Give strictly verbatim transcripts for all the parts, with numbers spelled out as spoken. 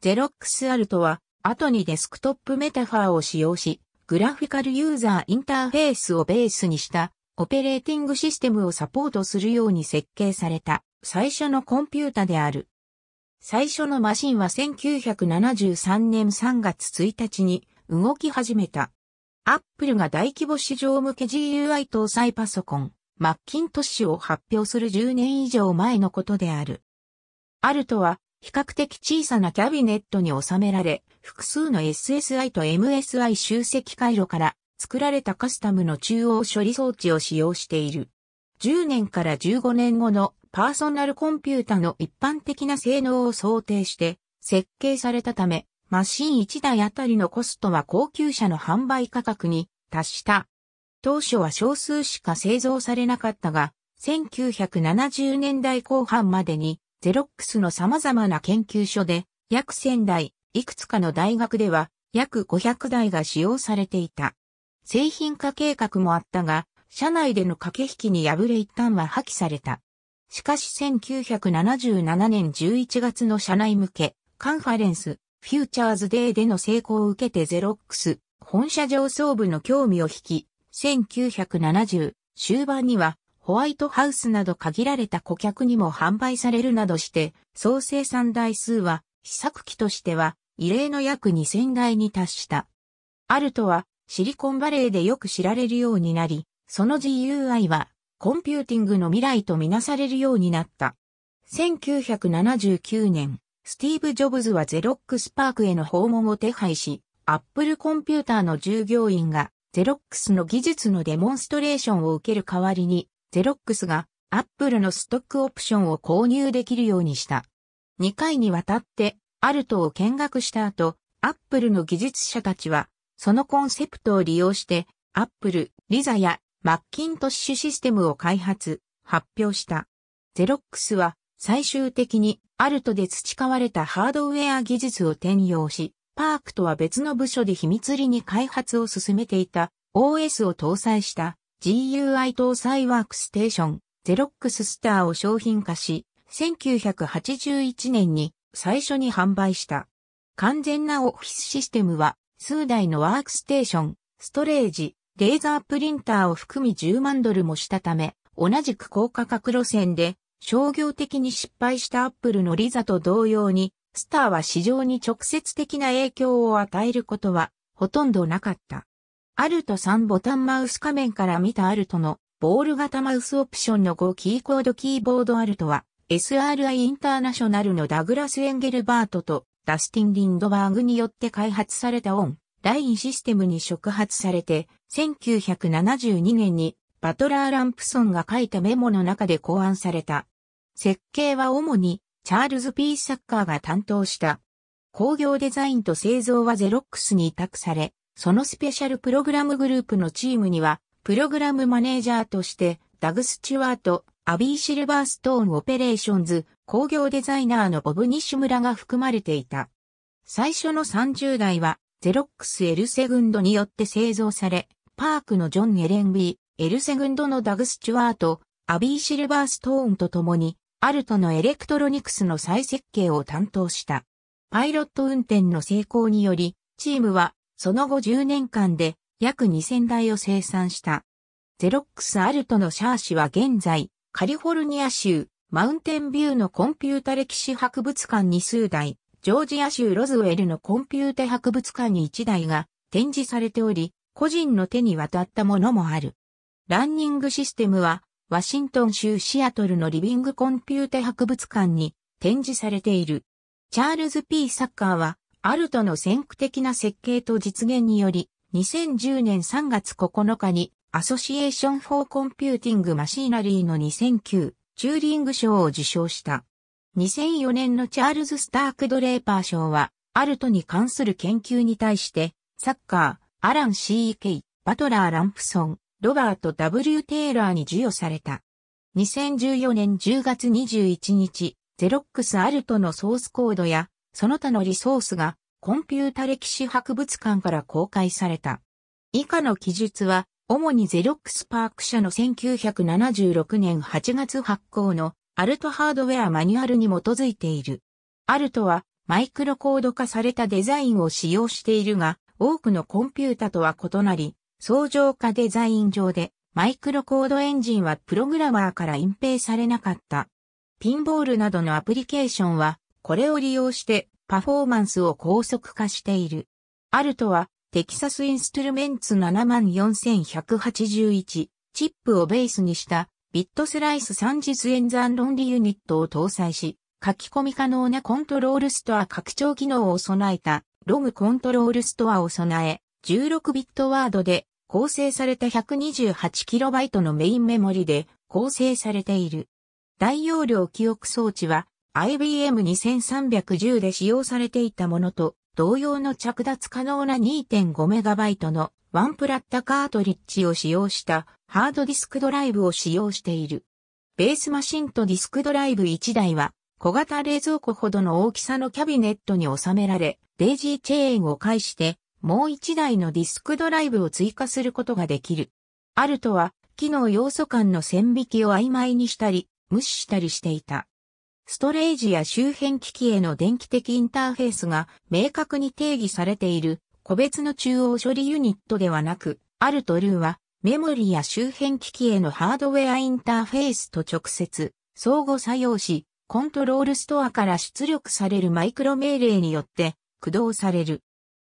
ゼロックスアルトは、後にデスクトップメタファーを使用し、グラフィカルユーザーインターフェースをベースにした、オペレーティングシステムをサポートするように設計された、最初のコンピュータである。最初のマシンはせんきゅうひゃくななじゅうさんねんさんがつついたちに動き始めた。アップルが大規模市場向け ジーユーアイ 搭載パソコン、マッキントッシュを発表するじゅうねんいじょうまえのことである。アルトは比較的小さなキャビネットに収められ、複数の エスエスアイ と エムエスアイ 集積回路から作られたカスタムの中央処理装置を使用している。じゅうねんからじゅうごねんごのパーソナルコンピュータの一般的な性能を想定して設計されたため、マシンいちだいあたりのコストは高級車の販売価格に達した。当初は少数しか製造されなかったが、せんきゅうひゃくななじゅうねんだいこうはんまでに、ゼロックスの様々な研究所で、約せんだい、いくつかの大学では、約ごひゃくだいが使用されていた。製品化計画もあったが、社内での駆け引きに敗れ一旦は破棄された。しかしせんきゅうひゃくななじゅうななねんじゅういちがつの社内向け、カンファレンス、フューチャーズデーでの成功を受けてゼロックス、本社上層部の興味を引き、せんきゅうひゃくななじゅうしゅうばんにはホワイトハウスなど限られた顧客にも販売されるなどして、総生産台数は、試作機としては異例の約にせんだいに達した。アルトはシリコンバレーでよく知られるようになり、その ジーユーアイ はコンピューティングの未来とみなされるようになった。せんきゅうひゃくななじゅうきゅうねん、スティーブ・ジョブズはゼロックスパークへの訪問を手配し、アップルコンピューターの従業員がゼロックスの技術のデモンストレーションを受ける代わりに、ゼロックスがアップルのストックオプションを購入できるようにした。にかいにわたってアルトを見学した後、アップルの技術者たちは、そのコンセプトを利用して、アップル、リザやマッキントッシュシステムを開発、発表した。ゼロックスは最終的に、アルトで培われたハードウェア技術を転用し、パークとは別の部署で秘密裏に開発を進めていた オーエス を搭載した ジーユーアイ 搭載ワークステーション、ゼロックススターを商品化し、せんきゅうひゃくはちじゅういちねんに最初に販売した。完全なオフィスシステムは数台のワークステーション、ストレージ、レーザープリンターを含みじゅうまんドルもしたため、同じく高価格路線で、商業的に失敗したアップルのリザと同様に、スターは市場に直接的な影響を与えることはほとんどなかった。アルトさんボタンマウス画面から見たアルトのボール型マウスオプションのごキーコードキーボードアルトは エスアールアイ インターナショナルのダグラス・エンゲルバートとダスティン・リンドバーグによって開発されたオンラインシステムに触発されてせんきゅうひゃくななじゅうにねんにバトラー・ランプソンが書いたメモの中で考案された。設計は主にチャールズ ピー サッカーが担当した。工業デザインと製造はゼロックスに委託され、そのスペシャルプログラムグループのチームには、プログラムマネージャーとして、ダグ・スチュワート、アビー・シルバーストーン・オペレーションズ、工業デザイナーのボブ・ニシムらが含まれていた。最初のさんじゅうだいは、ゼロックス・エルセグンドによって製造され、パークのジョン・エレンビー、エルセグンドのダグ・スチュワート、アビー・シルバーストーンと共に、アルトのエレクトロニクスの再設計を担当した。パイロット運転の成功により、チームは、その後じゅうねんかんで、約にせんだいを生産した。ゼロックス・アルトのシャー氏は現在、カリフォルニア州、マウンテンビューのコンピュータ歴史博物館に数台、ジョージア州ロズウェルのコンピュータ博物館にいちだいが展示されており、個人の手に渡ったものもある。ランニングシステムは、ワシントン州シアトルのリビングコンピュータ博物館に展示されている。チャールズ ピー サッカーは、アルトの先駆的な設計と実現により、にせんじゅうねんさんがつここのかに、アソシエーション・フォー・コンピューティング・マシーナリーのにせんきゅうチューリング賞を受賞した。にせんよねんのチャールズ・スターク・ドレーパー賞は、アルトに関する研究に対して、サッカー、アラン・ シー ケー、バトラー・ランプソン、ロバート・ダブリュー テイラーに授与された。にせんじゅうよねんじゅうがつにじゅういちにち、ゼロックス・アルトのソースコードや、その他のリソースが、コンピュータ歴史博物館から公開された。以下の記述は、主にゼロックスパーク社のせんきゅうひゃくななじゅうろくねんはちがつ発行の、アルトハードウェアマニュアルに基づいている。アルトは、マイクロコード化されたデザインを使用しているが、多くのコンピュータとは異なり、相乗化デザイン上で、マイクロコードエンジンはプログラマーから隠蔽されなかった。ピンボールなどのアプリケーションは、これを利用してパフォーマンスを高速化している。アルトは、テキサスインストゥルメンツ ななまんよんせんひゃくはちじゅういち チップをベースにしたビットスライス算実演算論理ユニットを搭載し、書き込み可能なコントロールストア拡張機能を備えたログコントロールストアを備え、じゅうろくビットワードで構成された ひゃくにじゅうはちキロバイト のメインメモリで構成されている。大容量記憶装置は アイビーエムにせんさんびゃくじゅう で使用されていたものと同様の着脱可能な にてんごメガバイト のワンプラッタカートリッジを使用したハードディスクドライブを使用している。ベースマシンとディスクドライブいちだいは小型冷蔵庫ほどの大きさのキャビネットに収められ、デイジーチェーンを介してもういちだいのディスクドライブを追加することができる。アルトは機能要素間の線引きを曖昧にしたり無視したりしていた。ストレージや周辺機器への電気的インターフェースが明確に定義されている個別の中央処理ユニットではなく、アルトルーはメモリや周辺機器へのハードウェアインターフェースと直接相互作用し、コントロールストアから出力されるマイクロ命令によって駆動される。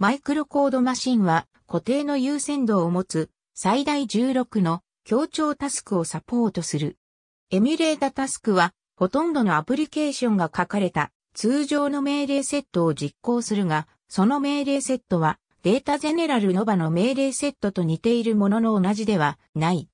マイクロコードマシンは固定の優先度を持つ最大じゅうろくの協調タスクをサポートする。エミュレータタスクはほとんどのアプリケーションが書かれた通常の命令セットを実行するが、その命令セットはデータゼネラルノバの命令セットと似ているものの同じではない。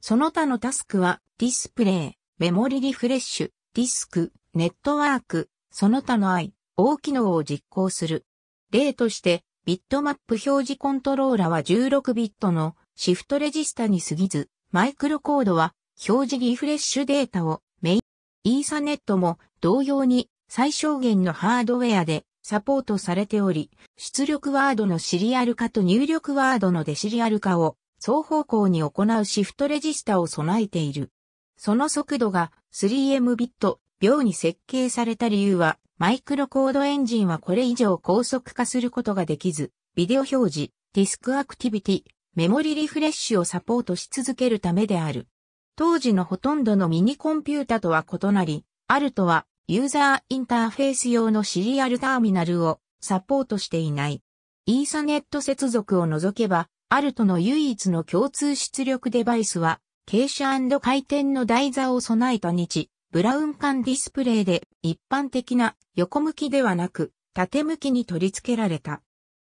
その他のタスクはディスプレイ、メモリリフレッシュ、ディスク、ネットワーク、その他の アイオー 機能を実行する。例としてビットマップ表示コントローラはじゅうろくビットのシフトレジスタに過ぎず、マイクロコードは表示リフレッシュデータをメイン、イーサネットも同様に最小限のハードウェアでサポートされており、出力ワードのシリアル化と入力ワードのデシリアル化を双方向に行うシフトレジスタを備えている。その速度が さんメガビット 秒に設計された理由は、マイクロコードエンジンはこれ以上高速化することができず、ビデオ表示、ディスクアクティビティ、メモリリフレッシュをサポートし続けるためである。当時のほとんどのミニコンピュータとは異なり、アルトはユーザーインターフェース用のシリアルターミナルをサポートしていない。イーサネット接続を除けば、アルトの唯一の共通出力デバイスは、傾斜&回転の台座を備えた日、ブラウン管ディスプレイで一般的な横向きではなく、縦向きに取り付けられた。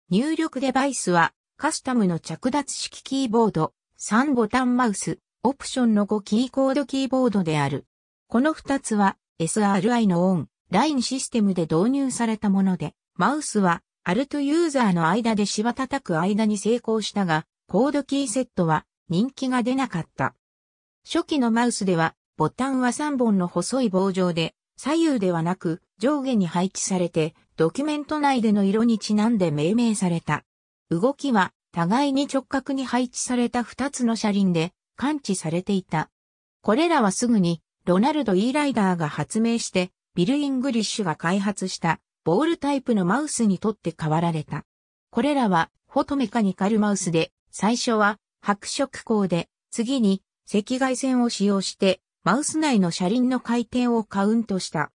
入力デバイスは、カスタムの着脱式キーボード、さんボタンマウス、オプションのごキーコードキーボードである。このふたつは エスアールアイ のオンラインシステムで導入されたもので、マウスはアルトユーザーの間でしばたたく間に成功したが、コードキーセットは人気が出なかった。初期のマウスでは、ボタンはさんぼんの細い棒状で、左右ではなく上下に配置されて、ドキュメント内での色にちなんで命名された。動きは互いに直角に配置されたふたつの車輪で、感知されていた。これらはすぐにロナルド・E・ライダーが発明してビル・イングリッシュが開発したボールタイプのマウスにとって変わられた。これらはフォトメカニカルマウスで、最初は白色光で、次に赤外線を使用してマウス内の車輪の回転をカウントした。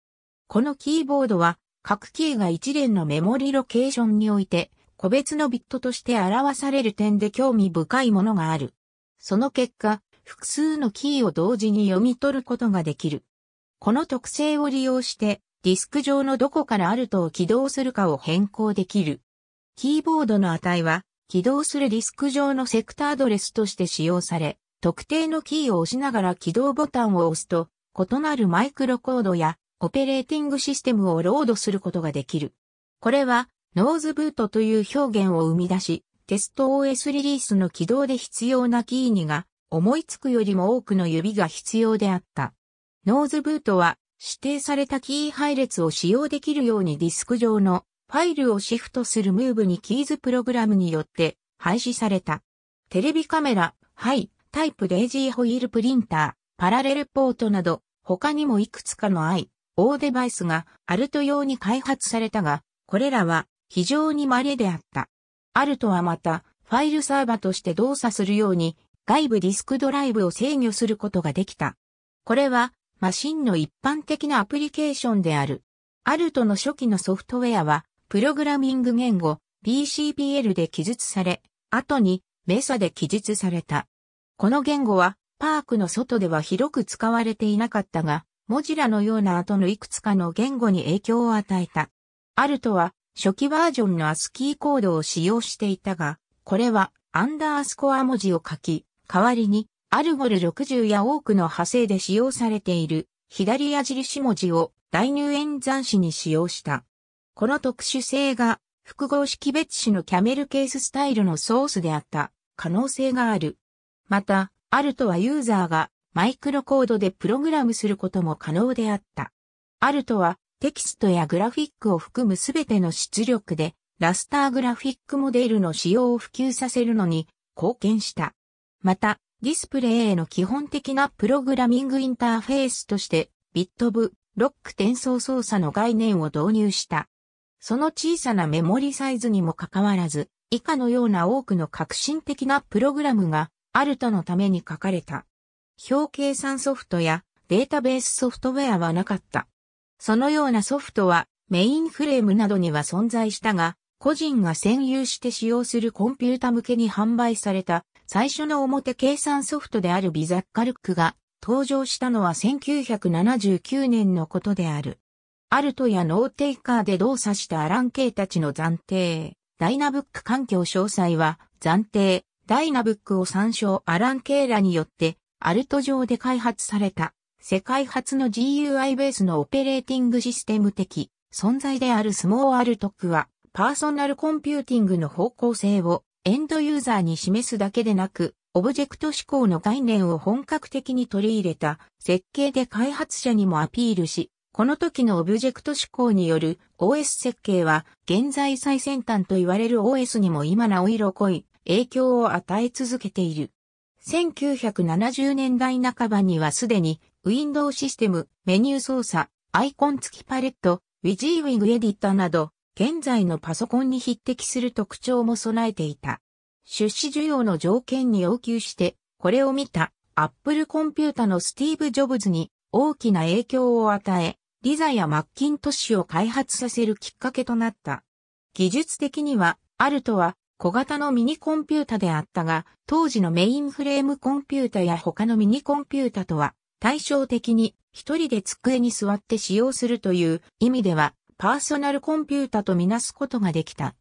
このキーボードは各キーが一連のメモリロケーションにおいて個別のビットとして表される点で興味深いものがある。その結果、複数のキーを同時に読み取ることができる。この特性を利用して、ディスク上のどこからアルトを起動するかを変更できる。キーボードの値は、起動するディスク上のセクタアドレスとして使用され、特定のキーを押しながら起動ボタンを押すと、異なるマイクロコードやオペレーティングシステムをロードすることができる。これは、ノーズブートという表現を生み出し、テスト オーエス リリースの起動で必要なキーにが思いつくよりも多くの指が必要であった。ノーズブートは指定されたキー配列を使用できるようにディスク上のファイルをシフトするムーブにキーズプログラムによって廃止された。テレビカメラ、ハイ、タイプデイジーホイールプリンター、パラレルポートなど他にもいくつかの アイオー大デバイスがアルト用に開発されたが、これらは非常に稀であった。アルトはまた、ファイルサーバーとして動作するように、外部ディスクドライブを制御することができた。これは、マシンの一般的なアプリケーションである。アルトの初期のソフトウェアは、プログラミング言語、ビーシーピーエル で記述され、後に、エムエスアイで記述された。この言語は、パークの外では広く使われていなかったが、モジュラのような後のいくつかの言語に影響を与えた。アルトは、初期バージョンのアスキーコードを使用していたが、これはアンダースコア文字を書き、代わりにアルゴルろくじゅうや多くの派生で使用されている左矢印文字を代入演算子に使用した。この特殊性が複合識別子のキャメルケーススタイルのソースであった可能性がある。また、アルトはユーザーがマイクロコードでプログラムすることも可能であった。アルトはテキストやグラフィックを含むすべての出力で、ラスターグラフィックモデルの使用を普及させるのに貢献した。また、ディスプレイへの基本的なプログラミングインターフェースとして、ビットブロック転送操作の概念を導入した。その小さなメモリサイズにもかかわらず、以下のような多くの革新的なプログラムが、アルトのために書かれた。表計算ソフトやデータベースソフトウェアはなかった。そのようなソフトはメインフレームなどには存在したが、個人が占有して使用するコンピュータ向けに販売された最初の表計算ソフトであるビザッカルクが登場したのはせんきゅうひゃくななじゅうきゅうねんのことである。アルトやノーテイカーで動作したアラン・ケイたちの暫定、ダイナブック環境詳細は暫定、ダイナブックを参照アラン・ケイらによってアルト上で開発された。世界初の ジーユーアイ ベースのオペレーティングシステム的存在であるスモーアルトはパーソナルコンピューティングの方向性をエンドユーザーに示すだけでなくオブジェクト指向の概念を本格的に取り入れた設計で開発者にもアピールし、この時のオブジェクト指向による オーエス 設計は現在最先端と言われる オーエス にも今なお色濃い影響を与え続けている。せんきゅうひゃくななじゅうねんだいなかばにはすでにウィンドウシステム、メニュー操作、アイコン付きパレット、ウィジーウィングエディターなど、現在のパソコンに匹敵する特徴も備えていた。出資需要の条件に要求して、これを見たアップルコンピュータのスティーブ・ジョブズに大きな影響を与え、リザやマッキントッシュを開発させるきっかけとなった。技術的には、アルトは小型のミニコンピュータであったが、当時のメインフレームコンピュータや他のミニコンピュータとは、対照的に一人で机に座って使用するという意味ではパーソナルコンピュータとみなすことができた。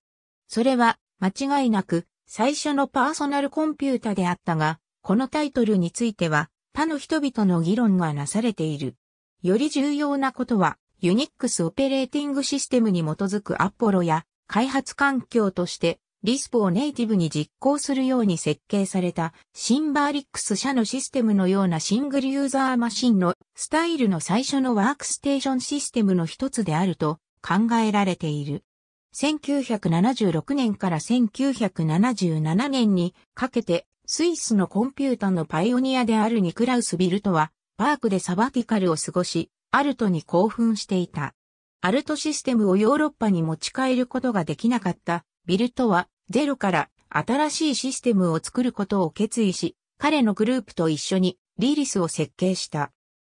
それは間違いなく最初のパーソナルコンピュータであったが、このタイトルについては他の人々の議論がなされている。より重要なことはユニックスオペレーティングシステムに基づくアポロや開発環境としてリスプをネイティブに実行するように設計されたシンバリックス社のシステムのようなシングルユーザーマシンのスタイルの最初のワークステーションシステムの一つであると考えられている。せんきゅうひゃくななじゅうろくねんからせんきゅうひゃくななじゅうななねんにかけてスイスのコンピュータのパイオニアであるニクラウス・ビルトはパークでサバティカルを過ごし、アルトに興奮していた。アルトシステムをヨーロッパに持ち帰ることができなかったビルトはゼロから新しいシステムを作ることを決意し、彼のグループと一緒にリリスを設計した。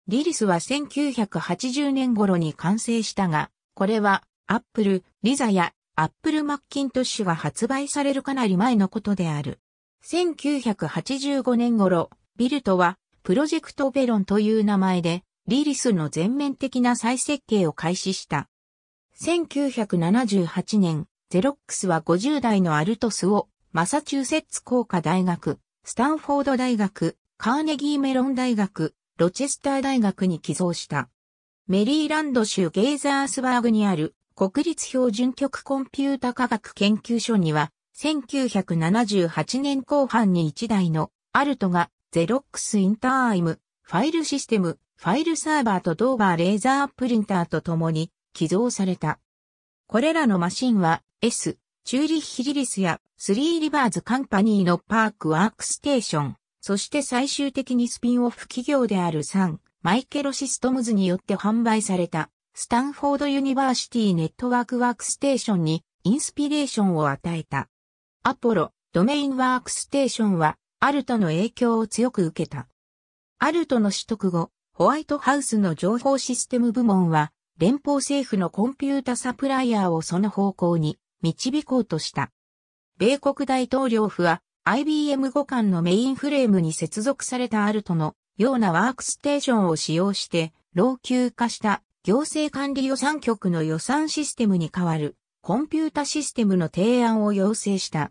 リリスはせんきゅうひゃくはちじゅうねん頃に完成したが、これはアップル、リザやアップルマッキントッシュが発売されるかなり前のことである。せんきゅうひゃくはちじゅうごねん頃、ビルトはプロジェクトベロンという名前でリリスの全面的な再設計を開始した。せんきゅうひゃくななじゅうはちねん、ゼロックスはごじゅうだいのアルトスをマサチューセッツ工科大学、スタンフォード大学、カーネギーメロン大学、ロチェスター大学に寄贈した。メリーランド州ゲーザースバーグにある国立標準局コンピュータ科学研究所にはせんきゅうひゃくななじゅうはちねんこうはんにいちだいのアルトがゼロックスインターアイム、ファイルシステム、ファイルサーバーとドーバーレーザープリンターとともに寄贈された。これらのマシンはS、チューリッヒリリスやスリーリバーズカンパニーのパークワークステーション、そして最終的にスピンオフ企業であるサンマイケロシストムズによって販売されたスタンフォードユニバーシティネットワークワークステーションにインスピレーションを与えた。アポロドメインワークステーションはアルトの影響を強く受けた。アルトの取得後、ホワイトハウスの情報システム部門は連邦政府のコンピュータサプライヤーをその方向に導こうとした。米国大統領府は アイビーエム 互換のメインフレームに接続されたアルトのようなワークステーションを使用して老朽化した行政管理予算局の予算システムに代わるコンピュータシステムの提案を要請した。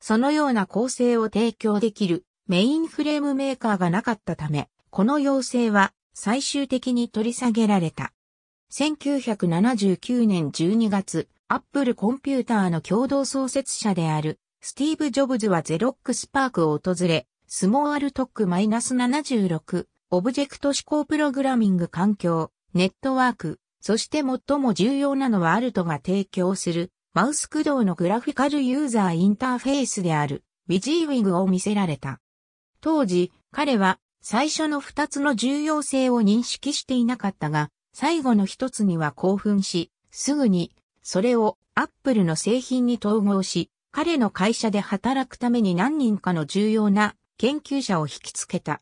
そのような構成を提供できるメインフレームメーカーがなかったため、この要請は最終的に取り下げられた。せんきゅうひゃくななじゅうきゅうねんじゅうにがつ、アップルコンピューターの共同創設者であるスティーブ・ジョブズはゼロックスパークを訪れ、スモールトック マイナスななじゅうろく、オブジェクト指向プログラミング環境、ネットワーク、そして最も重要なのはアルトが提供するマウス駆動のグラフィカルユーザーインターフェースである WYSIWYG を見せられた。当時、彼は最初のふたつの重要性を認識していなかったが、最後のひとつには興奮し、すぐにそれをアップルの製品に統合し、彼の会社で働くために何人かの重要な研究者を引きつけた。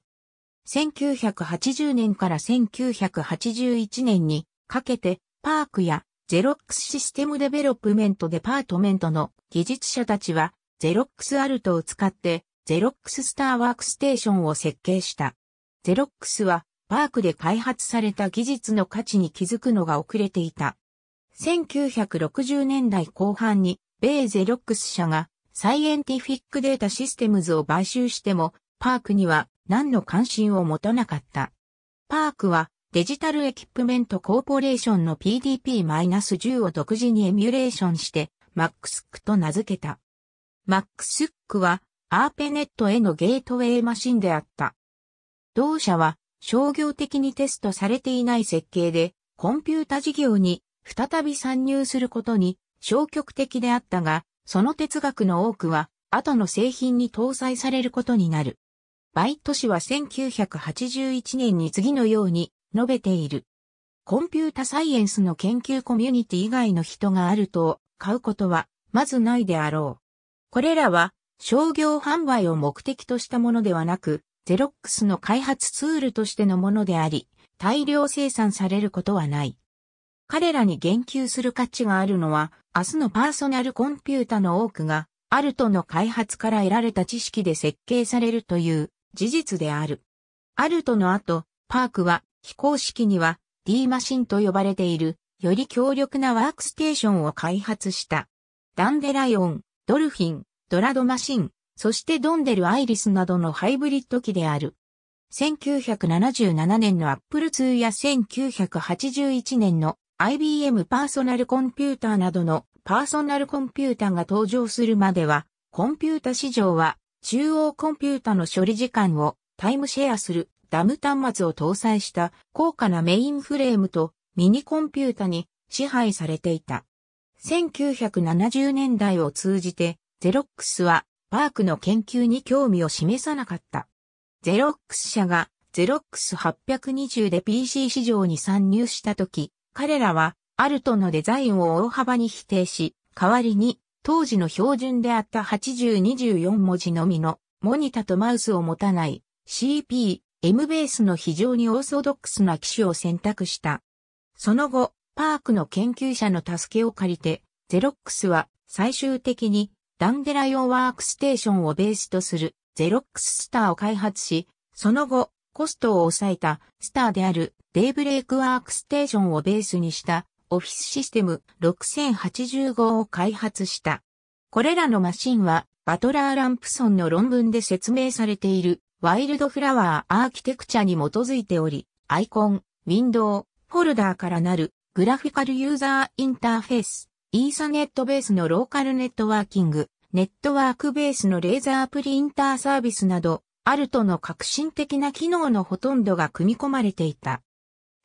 せんきゅうひゃくはちじゅうねんからせんきゅうひゃくはちじゅういちねんにかけて、パークやゼロックスシステムデベロップメントデパートメントの技術者たちは、ゼロックスアルトを使って、ゼロックススターワークステーションを設計した。ゼロックスは、パークで開発された技術の価値に気づくのが遅れていた。せんきゅうひゃくろくじゅうねんだいこう半に、米ゼロックス社が、サイエンティフィックデータシステムズを買収しても、パークには何の関心を持たなかった。パークは、デジタルエキプメントコーポレーションの ピーディーピーじゅう を独自にエミュレーションして マックスイーシー と名付けた。マックスイーシー はアーペネットへのゲートウェイマシンであった。同社は商業的にテストされていない設計でコンピュータ事業に再び参入することに消極的であったが、その哲学の多くは後の製品に搭載されることになる。バイト氏はせんきゅうひゃくはちじゅういちねんに次のように述べている。コンピュータサイエンスの研究コミュニティ以外の人がアルトを買うことはまずないであろう。これらは商業販売を目的としたものではなく、ゼロックスの開発ツールとしてのものであり、大量生産されることはない。彼らに言及する価値があるのは、明日のパーソナルコンピュータの多くが、アルトの開発から得られた知識で設計されるという事実である。アルトの後、パークは、非公式には D マシンと呼ばれているより強力なワークステーションを開発した。ダンデライオン、ドルフィン、ドラドマシン、そしてドンデルアイリスなどのハイブリッド機である。せんきゅうひゃくななじゅうななねんの アップルツー やせんきゅうひゃくはちじゅういちねんの アイビーエム パーソナルコンピューターなどのパーソナルコンピューターが登場するまでは、コンピュータ市場は中央コンピュータの処理時間をタイムシェアする。ダム端末を搭載した高価なメインフレームとミニコンピュータに支配されていた。せんきゅうひゃくななじゅうねんだいを通じてゼロックスはパークの研究に興味を示さなかった。ゼロックス社がゼロックスはちにじゅうで ピーシー 市場に参入した時、彼らはアルトのデザインを大幅に否定し、代わりに当時の標準であったはちじゅうにじゅうよん文字のみのモニタとマウスを持たない シーピーエムベースの非常にオーソドックスな機種を選択した。その後、パークの研究者の助けを借りて、ゼロックスは最終的にダンデライオンワークステーションをベースとするゼロックススターを開発し、その後、コストを抑えたスターであるデイブレイクワークステーションをベースにしたオフィスシステムろくせんはちじゅうごを開発した。これらのマシンはバトラー・ランプソンの論文で説明されている。ワイルドフラワーアーキテクチャに基づいており、アイコン、ウィンドウ、フォルダーからなるグラフィカルユーザーインターフェース、イーサネットベースのローカルネットワーキング、ネットワークベースのレーザープリンターサービスなど、アルトの革新的な機能のほとんどが組み込まれていた。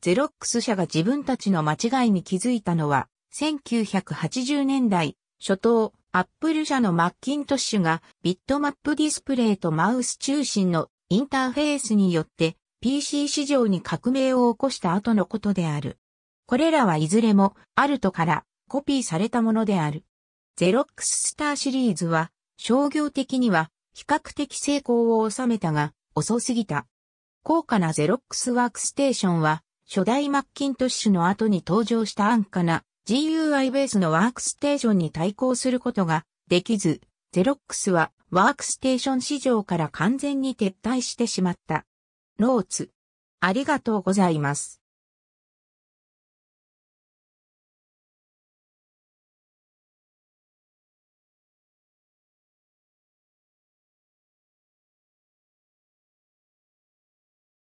ゼロックス社が自分たちの間違いに気づいたのは、せんきゅうひゃくはちじゅうねんだい初頭、アップル社のマッキントッシュがビットマップディスプレイとマウス中心のインターフェースによってピーシー 市場に革命を起こした後のことである。これらはいずれもアルトからコピーされたものである。ゼロックススターシリーズは商業的には比較的成功を収めたが遅すぎた。高価なゼロックスワークステーションは初代マッキントッシュの後に登場した安価な ジーユーアイ ベースのワークステーションに対抗することができず、ゼロックスはワークステーション市場から完全に撤退してしまった。ノーツ。ありがとうございます。